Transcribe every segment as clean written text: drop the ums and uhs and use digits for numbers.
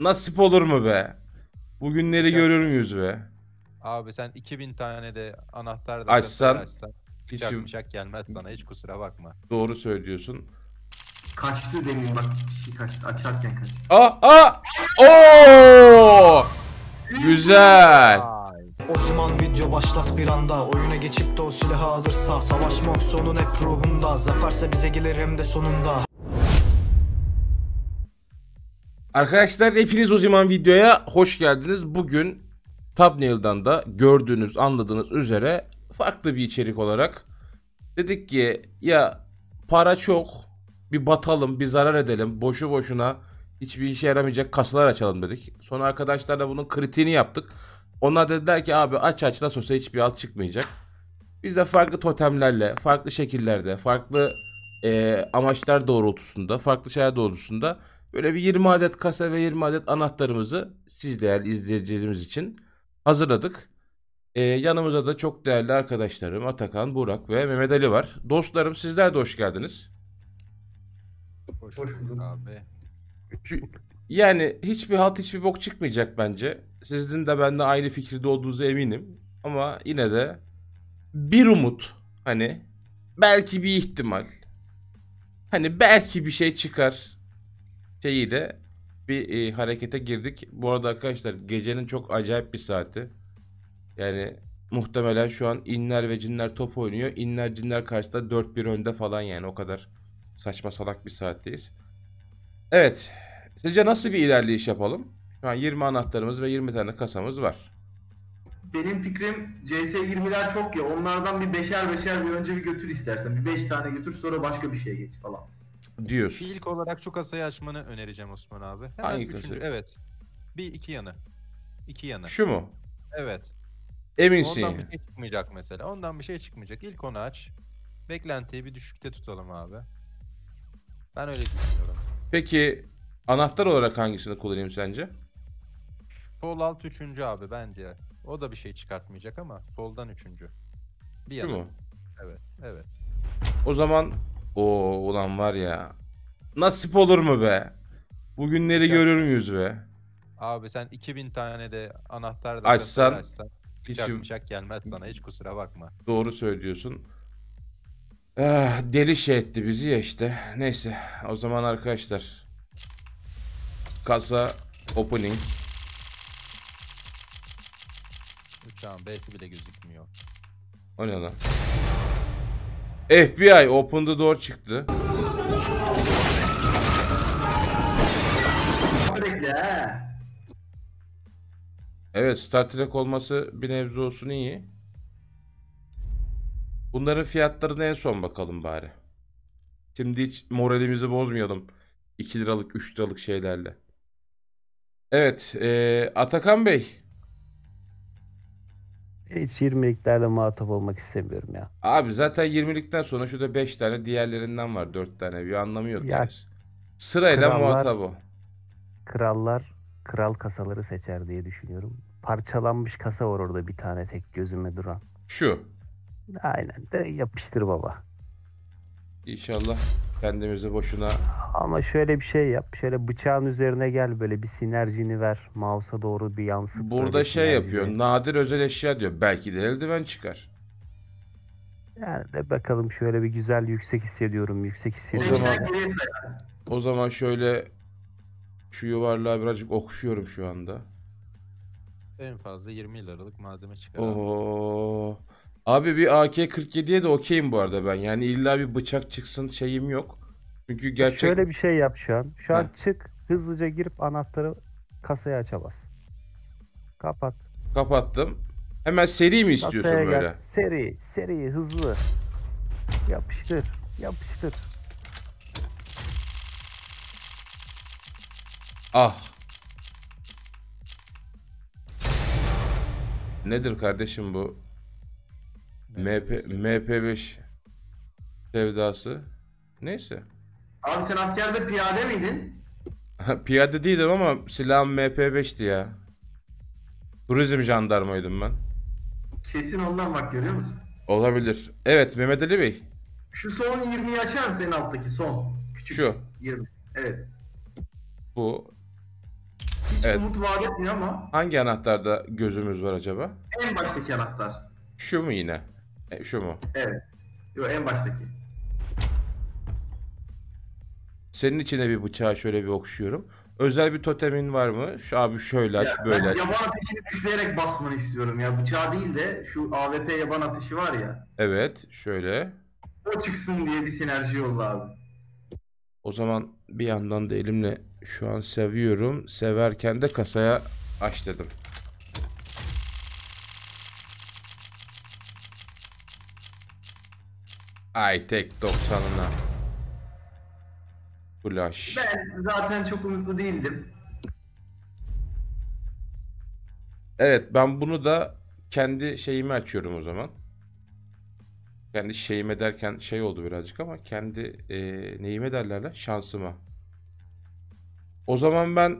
Nasip olur mu be? Bugünleri görür müyüz be? Abi sen 2000 tane de anahtar da açsan bıçak gelmez sana, hiç kusura bakma. Doğru söylüyorsun. Kaçtı demin bak, şey kaçtı, açarken kaçtı. Oo! Güzel. Oziman video başlas bir anda, oyuna geçip de o silahı alırsa, savaşmak sonun hep ruhunda, zaferse bize gelir hem de sonunda. Arkadaşlar hepiniz Oziman videoya hoş geldiniz. Bugün thumbnail'dan da gördüğünüz, anladığınız üzere farklı bir içerik olarak dedik ki ya para çok, bir batalım, bir zarar edelim, boşu boşuna hiçbir işe yaramayacak kasalar açalım dedik. Sonra arkadaşlarla bunun kritiğini yaptık. Onlar dediler ki abi aç nasıl olsa hiçbir alt çıkmayacak. Biz de farklı totemlerle, farklı şekillerde, farklı amaçlar doğrultusunda, farklı şeyler doğrultusunda böyle bir 20 adet kasa ve 20 adet anahtarımızı siz değerli izleyicilerimiz için hazırladık. Yanımızda da çok değerli arkadaşlarım Atakan, Burak ve Mehmet Ali var. Dostlarım sizler de hoş geldiniz. Hoş bulduk abi. Yani hiçbir halt, hiçbir bok çıkmayacak bence. Sizin de bende aynı fikirde olduğunuza eminim. Ama yine de bir umut, hani belki bir ihtimal, hani belki bir şey çıkar şeyiyle bir harekete girdik. Bu arada arkadaşlar gecenin çok acayip bir saati. Yani muhtemelen şu an inler ve cinler top oynuyor. İnler cinler karşısında 4-1 önde falan, yani o kadar saçma salak bir saatteyiz. Evet. Sizce nasıl bir ilerleyiş yapalım? Şu an 20 anahtarımız ve 20 tane kasamız var. Benim fikrim CS20'ler çok ya. Onlardan bir 5'er bir önce bir götür istersen. Bir 5 tane götür, sonra başka bir şeye geç falan. Diyorsun. İlk olarak şu kasayı açmanı önereceğim Osman abi. Hemen hangi kasayı? Evet. Bir iki yanı. İki yanı. Şu mu? Evet. Eminsin. Ondan bir şey çıkmayacak mesela. Ondan bir şey çıkmayacak. İlk onu aç. Beklentiyi bir düşükte tutalım abi. Ben öyle düşünüyorum. Peki anahtar olarak hangisini kullanayım sence? Sol alt 3. abi bence. O da bir şey çıkartmayacak ama soldan 3. Bir yanı. Şu mu? Evet. Evet. O zaman ulan var ya. Nasip olur mu be? Bugünleri görür müyüz be? Abi sen 2000 tane de anahtar da açsan bıçak gelmez sana, hiç kusura bakma. Doğru söylüyorsun. Deli şey etti bizi ya işte. Neyse o zaman arkadaşlar. Kasa opening. Uçağın B'si bile gözükmüyor. O ne lan? FBI open the door çıktı. Evet, Star Trak olması bir nebze olsun iyi. Bunların fiyatlarını en son bakalım bari. Şimdi hiç moralimizi bozmayalım 2 liralık 3 liralık şeylerle. Evet Atakan Bey. Hiç 20'liklerle muhatap olmak istemiyorum ya. Abi zaten 20'likten sonra şurada 5 tane diğerlerinden var, 4 tane, bir anlamı yok. Ya, sırayla krallar, muhatap o. Krallar kral kasaları seçer diye düşünüyorum. Parçalanmış kasa var orada bir tane tek gözüme duran. Şu. Aynen de yapıştır baba. İnşallah kendimizi boşuna. Ama şöyle bir şey yap. Şöyle bıçağın üzerine gel, böyle bir sinerjini ver. Mouse'a doğru bir yansıt. Burada şey yapıyor. Nadir özel eşya diyor. Belki de eldiven çıkar. Yani de bakalım, şöyle bir güzel yüksek hissediyorum. Yüksek hissediyorum. O zaman şöyle şu yuvarlığa birazcık okşuyorum şu anda. En fazla 20 liralık malzeme çıkar. Oo. Abi bir AK-47'ye de okeyim bu arada ben. Yani illa bir bıçak çıksın şeyim yok. Çünkü gerçek... Şöyle bir şey yap şu an. Şu an çık, hızlıca girip anahtarı kasaya açamaz. Kapat. Kapattım. Hemen seri mi istiyorsun kasaya böyle? Gel. Seri, hızlı. Yapıştır. Ah. Nedir kardeşim bu? MP5 sevdası. Neyse. Abi sen askerde piyade miydin? Piyade değildim ama silahım MP5'ti ya. Turizm jandarmaydım ben. Kesin ondan bak, görüyor musun? Olabilir. Evet Mehmet Ali Bey. Şu son 20'yi açar mısın, en alttaki son? Küçük. Şu. 20. Evet. Bu. hiç evet. Umut vaat etmiyor ama. Hangi anahtarda gözümüz var acaba? En baştaki anahtar. Şu mu yine? Şu mu? Evet. Yo, en baştaki. Senin içine bir bıçağı şöyle bir okşuyorum. Özel bir totemin var mı? Şu abi şöyle aç, ya, böyle aç. Yaban ateşini düşleyerek basmanı istiyorum ya. Bıçağı değil de şu AWP yaban ateşi var ya. Evet, şöyle. O çıksın diye bir sinerji yolla abi. O zaman bir yandan da elimle şu an seviyorum. Severken de kasaya aç dedim. Ay tek 90'ına. Flash. Ben zaten çok umutlu değildim. Evet, ben bunu da kendi şeyimi açıyorum o zaman. Kendi şeyime derken şey oldu birazcık ama kendi neyime derler lan? Şansıma. O zaman ben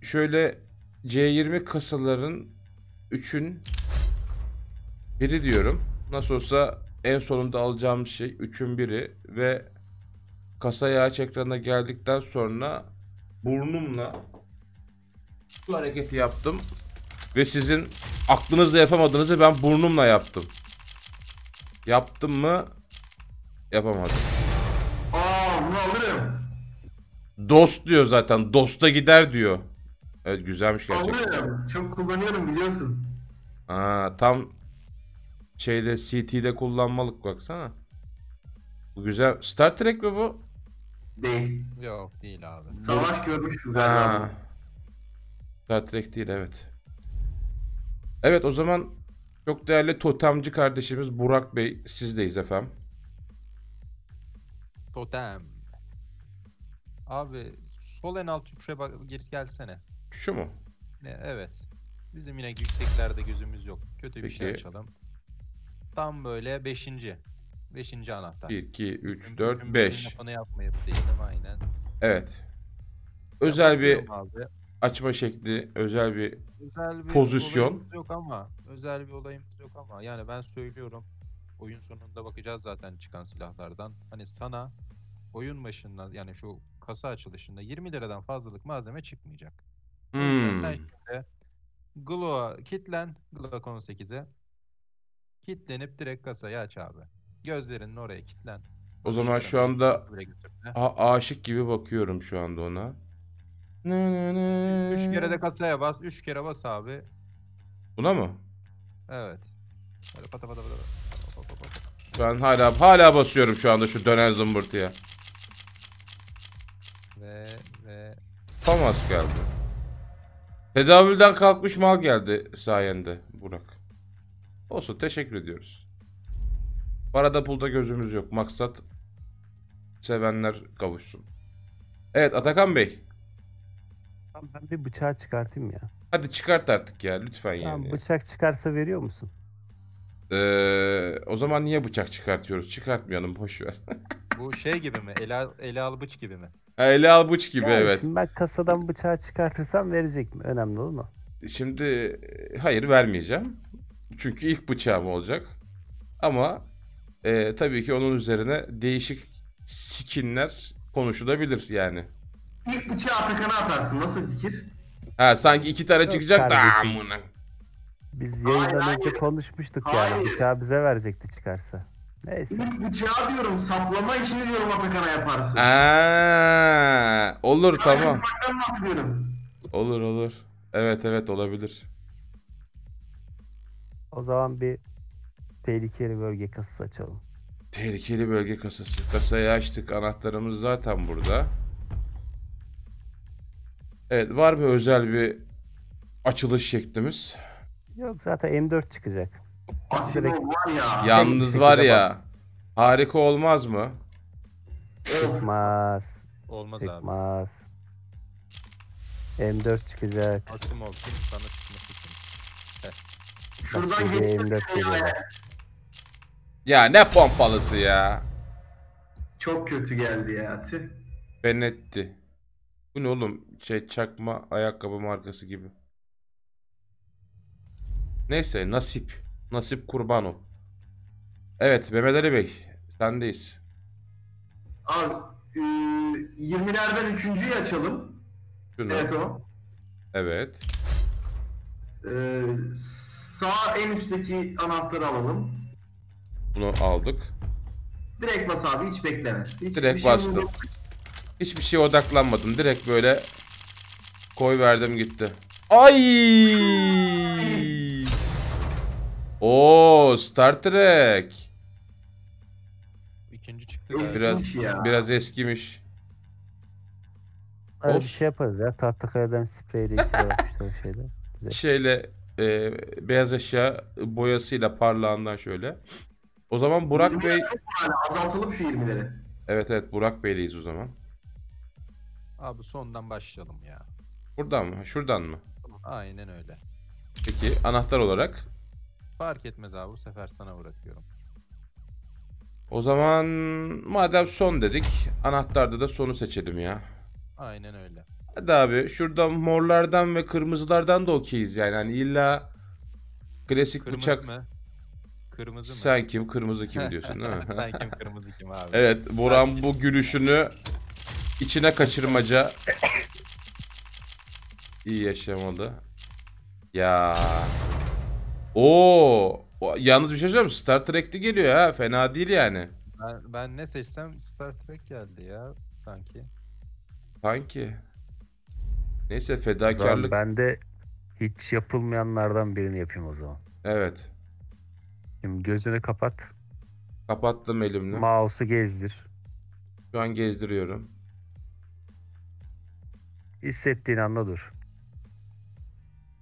şöyle C20 kasaların 3'ün biri diyorum. Nasıl olsa en sonunda alacağım şey 3'ün biri ve kasaya aç ekrana geldikten sonra burnumla bu hareketi yaptım ve sizin aklınızla yapamadığınızı ben burnumla yaptım. Yaptım mı? Yapamadım. Aa, bunu alırım. Dost diyor zaten. Dosta gider diyor. Evet, güzelmiş gerçekten. Alırım. Çok kullanıyorum biliyorsun. Aa, tam şeyde CT'de kullanmalık baksana. Bu güzel. Star Trak mi bu? Değil. Yok değil abi. Savaş görmüş güzel abi. Star Trak değil, evet. Evet, o zaman çok değerli totemci kardeşimiz Burak Bey, sizdeyiz efendim. Totem. Abi sol en alt tuşa bak, geri gelsene. Şu mu? Evet. Bizim yine yükseklerde gözümüz yok. Kötü bir şey açalım. Tam böyle 5. 5. anahtar. 1, 2, 3, 4, 5. Onu yapmayıp değilim aynen. Evet. Özel bir açma şekli, özel bir pozisyon yok ama özel bir olayımız yok ama yani ben söylüyorum, oyun sonunda bakacağız zaten çıkan silahlardan. Hani sana oyun başında yani şu kasa açılışında 20 liradan fazlalık malzeme çıkmayacak. Hmm. Sen şimdi Glock'a kitlen, Glock 18'e kitlenip direkt kasayı aç abi. Gözlerinin oraya kitlen. O zaman şu anda aşık gibi bakıyorum şu anda ona. 3 kere de kasaya bas, 3 kere bas abi. Buna mı? Evet. Böyle pata pata pata. Ben hala basıyorum şu anda şu dönen zımbırtıya. Ve Thomas geldi. Tedavülden kalkmış mal geldi sayende Burak. Olsun, teşekkür ediyoruz. Parada pulda gözümüz yok. Maksat sevenler kavuşsun. Evet Atakan Bey. Ben bir bıçağı çıkartayım ya. Hadi çıkart artık ya lütfen yani. Ya bıçak çıkarsa veriyor musun? O zaman niye bıçak çıkartıyoruz? Çıkartmayalım, boşver. Bu şey gibi mi? Ele al bıç gibi mi? Ha, ele al bıç gibi yani, evet. Şimdi ben kasadan bıçağı çıkartırsam verecek mi? Önemli olur mu? Şimdi hayır, vermeyeceğim. Çünkü ilk bıçağım olacak. Ama tabii ki onun üzerine değişik skinler konuşulabilir yani. İlk bıçağı Atakan'a atarsın. Nasıl fikir? Ha, sanki iki tane yok çıkacak da amına. Biz yayından önce konuşmuştuk yani. Bıçağı bize verecekti çıkarsa. Neyse. İlk bıçağı diyorum, saplama işini diyorum Atakan'a yaparsın. Aa, olur ya, tamam. Olur. Evet olabilir. O zaman bir tehlikeli bölge kasası açalım. Tehlikeli bölge kasası. Kasayı açtık. Anahtarımız zaten burada. Evet, var mı özel bir açılış şeklimiz? Yok, zaten M4 çıkacak. Direkt... var ya. Yalnız var ya, harika olmaz mı? Çıkmaz. Olmaz abi. Çıkmaz. M4 çıkacak. Asim oldu. Sana çıkması için. Şuradan geçiyor. Ya ne pompalısı ya. Çok kötü geldi ya. Benetti. Bu ne oğlum? Şey, çakma ayakkabı markası gibi. Neyse, nasip. Nasip kurban ol. Evet Mehmet Ali Bey, sendeyiz. Abi 20'lerden 3.'yü açalım. Şunu. Evet o. Evet. Sağ en üstteki anahtarı alalım. Bunu aldık. Direkt bas abi, hiç bekleme. Direkt bastım. Hiçbir şeye odaklanmadım. Direkt böyle koy verdim gitti. Ay! Oo, Star Trak. İkinci çıktı. Biraz eskimiş. Abi bir şey yaparız ya. Tahtakale'den spreyle yapmıştı o şeyde. Şeyle beyaz eşya boyasıyla parlağından şöyle. O zaman Burak Bey... Azaltalım şu 20'leri. Evet evet, Burak Bey'leyiz o zaman. Abi sondan başlayalım ya. Buradan mı? Şuradan mı? Aynen öyle. Peki anahtar olarak? Fark etmez abi, bu sefer sana bırakıyorum. O zaman madem son dedik, anahtarda da sonu seçelim ya. Aynen öyle. Hadi abi, şurada morlardan ve kırmızılardan da okeyiz yani. Hani illa klasik kırmızı bıçak... Mı? Kırmızı mı? Sen kim, kırmızı kim diyorsun değil mi? Sen kim, kırmızı kim abi? Evet, Buran bu gülüşünü içine kaçırmaca iyi yaşamalı. Ya. Oo. Yalnız bir şey söyleyeyim mi? Star Trek'li geliyor ha, fena değil yani. Ben ne seçsem Star Trek geldi ya sanki. Sanki. Neyse, fedakarlık. Ben de hiç yapılmayanlardan birini yapayım o zaman. Evet. Şimdi gözünü kapat. Kapattım elimle. Mouse'u gezdir. Şu an gezdiriyorum. Hissettiğin anda dur.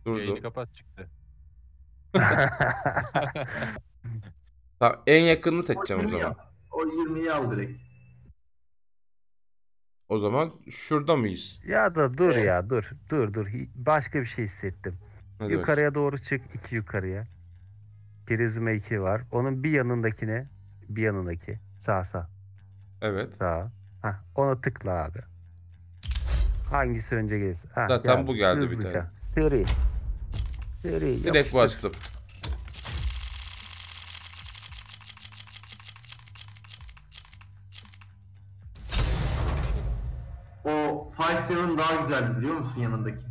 Durdu. Yayını kapat çıktı. Tamam, en yakınını seçeceğim o zaman. O 20'yi al direkt. O zaman şurada mıyız? Ya da dur ya, dur. Dur dur. Başka bir şey hissettim. Hadi yukarıya doğru çık. 2 yukarıya. Prizma 2 var. Onun bir yanındakine, bir yanındaki. Sağ sağ. Evet. Sağ. Hah, ona tıkla abi. Hangisi önce gelir? Zaten geldi. Bu geldi hızlıca. Bir tane. Seri. Seri. Direkt bastım. O 5-7 daha güzeldi biliyor musun yanındaki?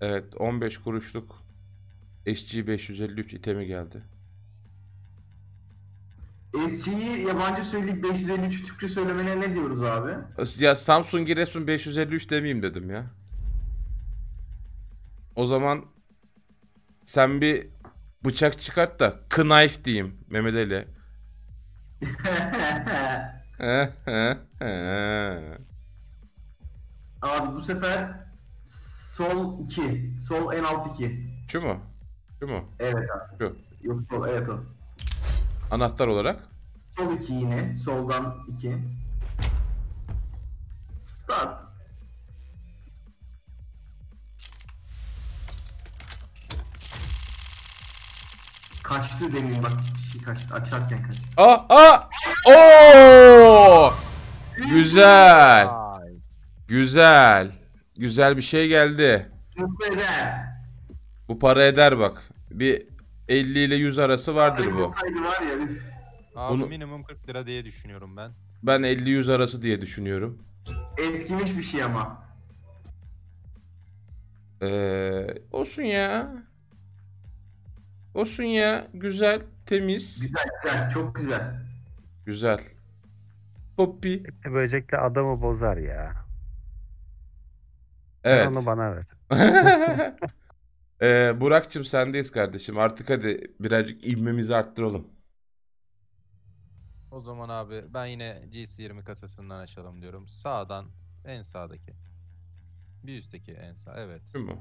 Evet, 15 kuruşluk SC 553 itemi geldi. SC'yi yabancı söyleyip 553 Türkçe söylemene ne diyoruz abi? Ya Samsung Giresun 553 demeyeyim dedim ya. O zaman sen bir bıçak çıkart da knife diyeyim Mehmet Ali. Abi bu sefer sol 2, sol en alt 2. Şu mu? Şu mu? Evet abi. Şu. Yok sol, evet o. Anahtar olarak? Sol 2 yine, soldan 2. Start. Kaçtı demin bak, şey kaçtı, açarken kaçtı. Aa! Oo! Güzel. Güzel. Güzel bir şey geldi. Bu para eder bak. Bir 50 ile 100 arası vardır bu. Abi bunu... minimum 40 lira diye düşünüyorum ben. Ben 50-100 arası diye düşünüyorum. Eskimiş bir şey ama. Olsun ya. Olsun ya. Güzel, temiz. Güzel, güzel, çok güzel. Güzel. Poppy. Böylelikle adamı bozar ya. Evet. Onu bana ver. Burak'cığım sendeyiz kardeşim. Artık hadi birazcık ilmimizi arttıralım. O zaman abi ben yine GC20 kasasından açalım diyorum. Sağdan en sağdaki. Bir üstteki en sağ. Evet. Şu mu?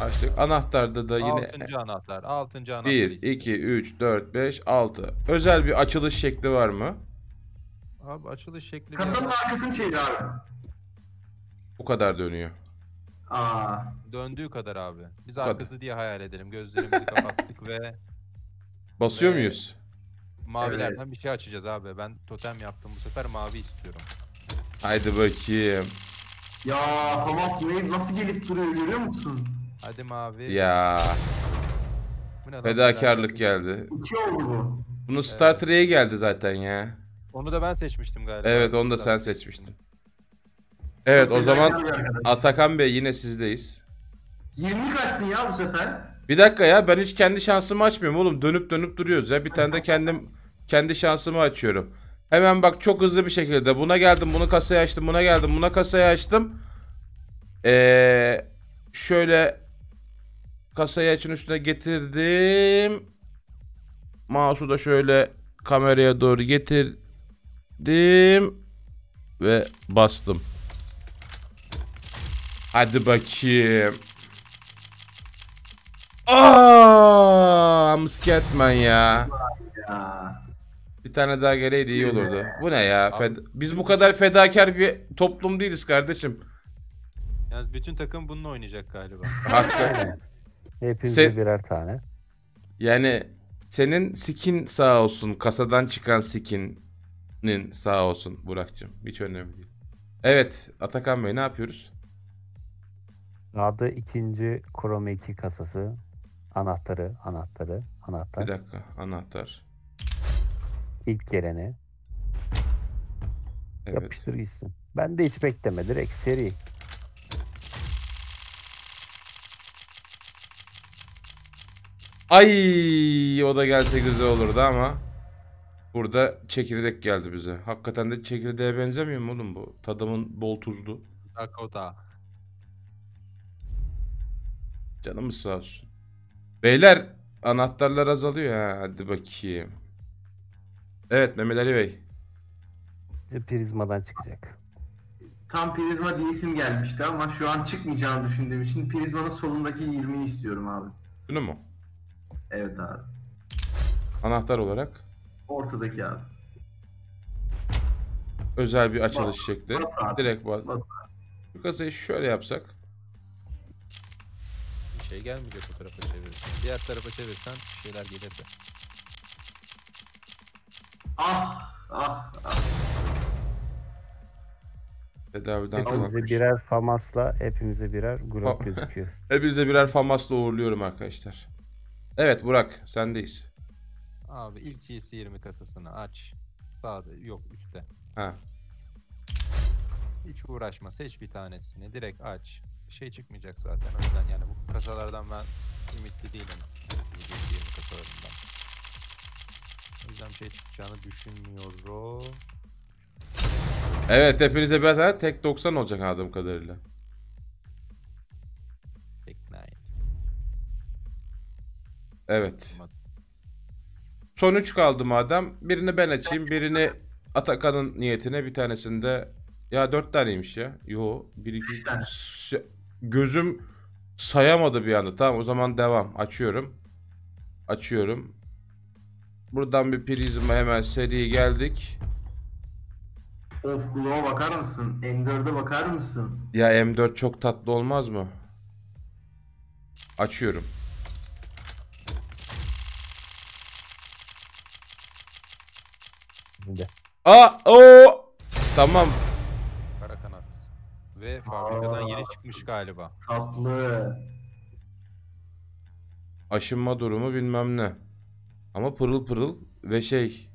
Açtık. Anahtarda da yine... 6. anahtar. 6. anahtar. 1, 2, 3, 4, 5, 6. Özel bir açılış şekli var mı? Abi açılış şekli... Kasanın arkasını çevir abi. Bu kadar dönüyor. Aa. Döndüğü kadar abi. Biz arkası diye hayal edelim. Gözlerimizi kapattık ve... Basıyor muyuz? Mavilerden bir şey açacağız abi. Ben totem yaptım bu sefer, mavi istiyorum. Haydi bakayım. Ya Hamas nasıl gelip duruyor görüyor musun? Hadi mavi. Ya. Fedakarlık geldi. 2 oldu bu. Bunu Star Trek'e geldi zaten ya. Onu da ben seçmiştim galiba. Evet, onu da sen seçmiştin. Evet, çok o zaman Atakan Bey yine sizdeyiz. 20 kaçsın ya bu sefer. Bir dakika ya, ben hiç kendi şansımı açmıyorum oğlum. Dönüp duruyoruz ya. Bir tane de kendi şansımı açıyorum. Hemen bak, çok hızlı bir şekilde buna geldim, bunu kasaya açtım, buna geldim, buna kasaya açtım. Şöyle kasayı açın, üstüne getirdim. Mouse'u da şöyle kameraya doğru getirdim ve bastım. Hadi bakayım. Aa, misketmen ya. Bir tane daha geleydi iyi olurdu. Bu ne ya? Biz bu kadar fedakar bir toplum değiliz kardeşim. Yalnız bütün takım bununla oynayacak galiba. Hakikaten. Hepimize birer tane. Yani senin skin sağ olsun, kasadan çıkan skinin sağ olsun Burak'cığım. Hiç önemli değil. Evet Atakan Bey, ne yapıyoruz? Adı ikinci Chrome 2 kasası. Anahtar. Bir dakika, anahtar. İlk gelene. Evet. Yapıştır gitsin. Ben de hiç bekleme, direkt seri. Ay, o da gelse güzel olurdu ama burada çekirdek geldi bize. Hakikaten de çekirdeğe benzemiyor mu oğlum bu? Tadımın bol tuzlu. Dakota. Canımız sağ olsun. Beyler, anahtarlar azalıyor ha. Hadi bakayım. Evet Mehmet Ali Bey. Prizmadan çıkacak. Tam prizma değilsin gelmişti ama şu an çıkmayacağını düşündüğüm için prizmanın solundaki 20'yi istiyorum abi. Bunu mu? Evet abi. Anahtar olarak? Ortadaki abi. Özel bir açılış şekli. Direkt bas. Bu kasayı şöyle yapsak. Bir şey gelmeyecek o tarafa çevirirsen. Diğer tarafa çevirsen şeyler gelirdi. Ah ah ah. Hepimize birer famasla, hepimize birer grup gözüküyor. Hepimize birer famasla uğurluyorum arkadaşlar. Evet Burak, sendeyiz. Abi ilk CS20 kasasını aç. Sağda yok, üstte. Ha. Hiç uğraşma, seç bir tanesini direkt aç. Şey çıkmayacak zaten, o yüzden yani bu kasalardan ben ümitli değilim. CS20 kasalarından. O yüzden şey çıkacağını düşünmüyorum. Evet, hepinize birer tane tek 90 olacak anladığım kadarıyla. Evet. Son 3 kaldı madem. Birini ben açayım. Birini Atakan'ın niyetine, bir tanesinde ya 4 taneymiş ya. Yo, 1 2 3 gözüm sayamadı bir anda. Tamam, o zaman devam. Açıyorum. Açıyorum. Buradan bir prizma hemen seri geldik. Of, Glow'a bakar mısın? M4'e bakar mısın? Ya M4 çok tatlı olmaz mı? Açıyorum. Aa, o tamam. Kara kanat ve fabrikadan yeni çıkmış galiba. Tatlı. Aşınma durumu bilmem ne. Ama pırıl pırıl ve şey.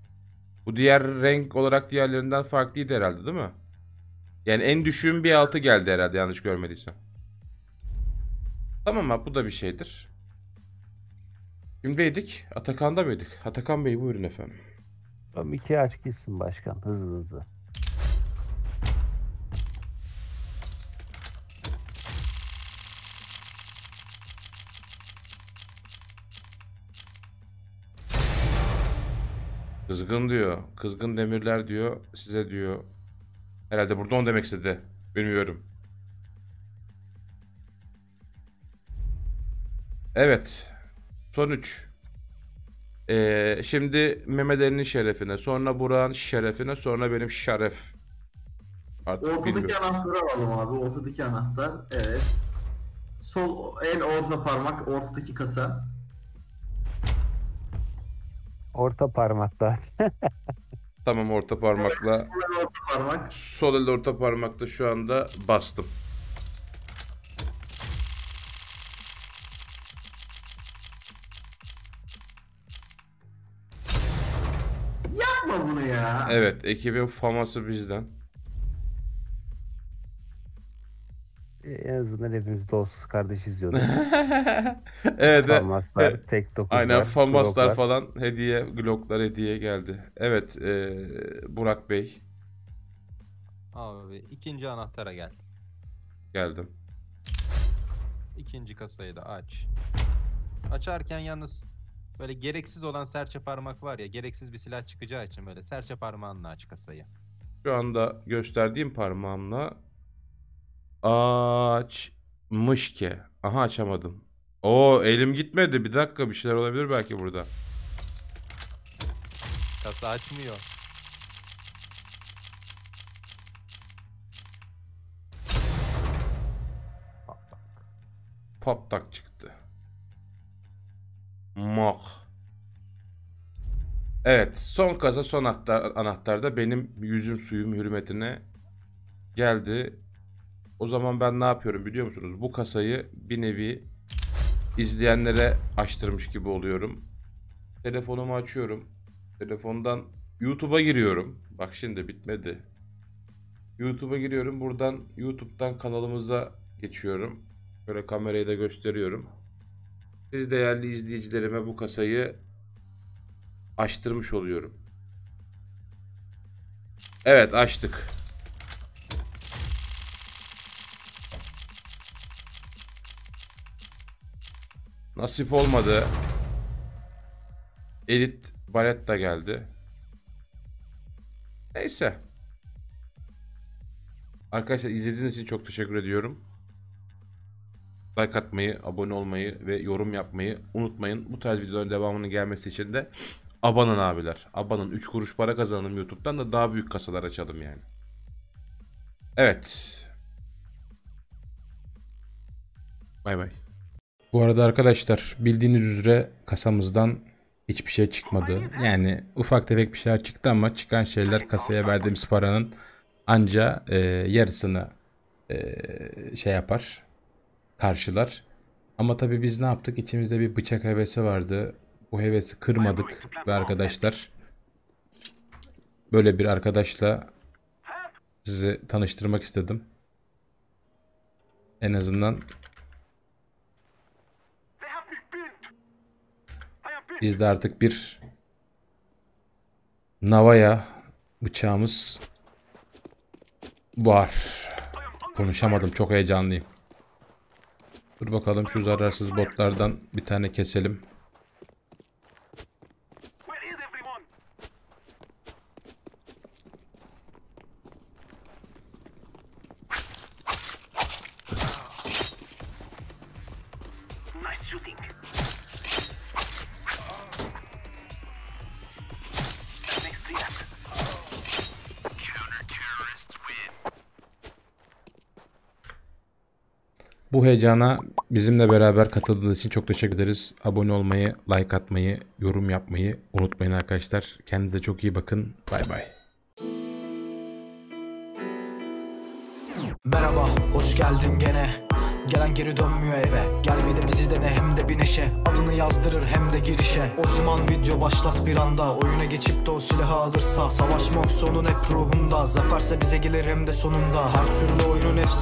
Bu diğer renk olarak diğerlerinden farklıydı herhalde, değil mi? Yani en düşüğün bir altı geldi herhalde, yanlış görmediysem. Tamam abi, bu da bir şeydir. Kimdeydik? Atakan'da mıydık? Atakan Bey buyurun efendim. Tam iki aç gitsin başkan, hızlı hızlı. Kızgın diyor, kızgın demirler diyor, size diyor. Herhalde burada onu demek istedi, bilmiyorum. Evet, son 3. Şimdi Mehmet Ali'nin şerefine, sonra Burak'ın şerefine, sonra benim şeref. Ortadaki anahtarı alalım abi, ortadaki anahtar. Evet. Sol el, orta parmak, ortadaki kasa. Orta parmakta. Tamam, orta parmakla. Sol el, orta parmak. Sol el, orta parmakta şu anda bastım. Evet, ekibin faması bizden. hepimiz dostuz, kardeş izliyorduk. Evet. Famaslar, evet. Tek dokuzlar. Aynen, famaslar falan hediye, Glock'lar hediye geldi. Evet, Burak Bey. Abi ikinci anahtara gel. Geldim. İkinci kasayı da aç. Açarken yalnız böyle gereksiz olan serçe parmak var ya, gereksiz bir silah çıkacağı için böyle serçe parmağınla aç kasayı. Şu anda gösterdiğim parmağımla açmış ki. Aha, açamadım. Oo, elim gitmedi. Bir dakika, bir şeyler olabilir belki burada. Kasa açmıyor. Pop tak çıktı. Mok. Evet, son kasa, son anahtarda benim yüzüm suyum hürmetine geldi. O zaman ben ne yapıyorum biliyor musunuz? Bu kasayı bir nevi izleyenlere açtırmış gibi oluyorum. Telefonumu açıyorum. Telefondan YouTube'a giriyorum. Bak şimdi bitmedi. YouTube'a giriyorum. Buradan YouTube'dan kanalımıza geçiyorum. Böyle kamerayı da gösteriyorum. Siz değerli izleyicilerime bu kasayı açtırmış oluyorum. Evet, açtık. Nasip olmadı. Elit balet de geldi. Neyse. Arkadaşlar, izlediğiniz için çok teşekkür ediyorum. Like atmayı, abone olmayı ve yorum yapmayı unutmayın. Bu tarz videoların devamının gelmesi için de abanın abiler. Abanın, 3 kuruş para kazanalım YouTube'dan da daha büyük kasalar açalım yani. Evet. Bay bay. Bu arada arkadaşlar, bildiğiniz üzere kasamızdan hiçbir şey çıkmadı. Yani ufak tefek bir şeyler çıktı ama çıkan şeyler kasaya verdiğimiz paranın anca yarısını şey yapar, karşılar. Ama tabii biz ne yaptık? İçimizde bir bıçak hevesi vardı. Bu hevesi kırmadık ve arkadaşlar, böyle bir arkadaşla sizi tanıştırmak istedim. En azından biz de artık bir navaya bıçağımız var. Konuşamadım, çok heyecanlıyım. Dur bakalım, şu zararsız botlardan bir tane keselim. Bu heyecana bizimle beraber katıldığınız için çok teşekkür ederiz. Abone olmayı, like atmayı, yorum yapmayı unutmayın arkadaşlar. Kendinize çok iyi bakın. Bay bay. Merhaba, hoş geldin gene. Gelen geri dönmüyor eve. Gel bir de bizi dene, hem de bir neşe. Adını yazdırır hem de girişe. Oziman Video başlas bir anda. Oyuna geçip de o silahı alırsa. Savaşmak sonun hep ruhunda. Zaferse bize gelir hem de sonunda. Her türlü oyunun efsanesi.